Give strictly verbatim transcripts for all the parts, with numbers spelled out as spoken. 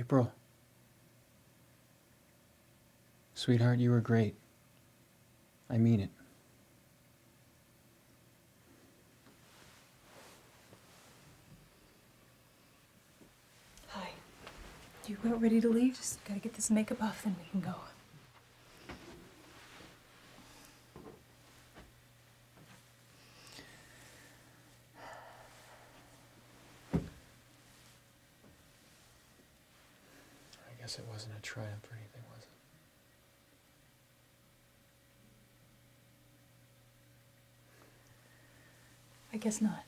April. Sweetheart, you were great. I mean it. Hi. You weren't ready to leave? Just gotta get this makeup off, then we can go. I guess it wasn't a triumph or anything, was it? I guess not.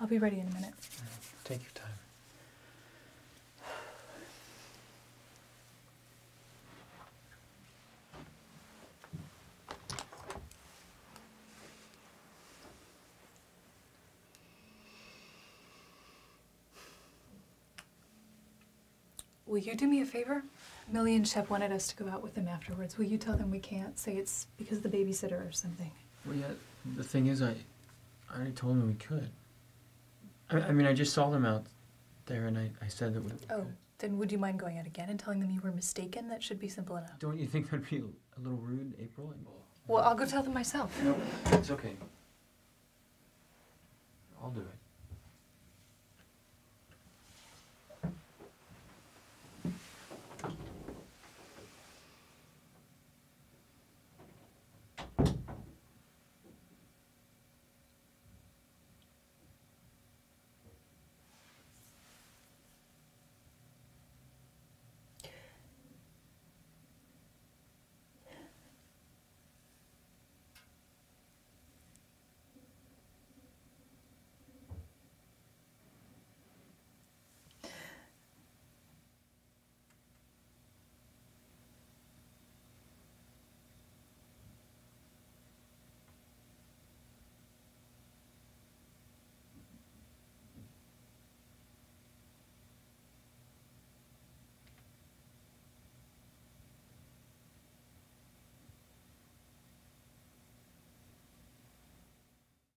I'll be ready in a minute. Take your time. Will you do me a favor? Millie and Shep wanted us to go out with them afterwards. Will you tell them we can't? Say it's because of the babysitter or something. Well, yeah, the thing is, I, I already told them we could. I, I mean, I just saw them out there, and I, I said that we could. Oh, then would you mind going out again and telling them you were mistaken? That should be simple enough. Don't you think that'd be a little rude, April? Well, I'll go tell them myself. No, it's okay. I'll do it.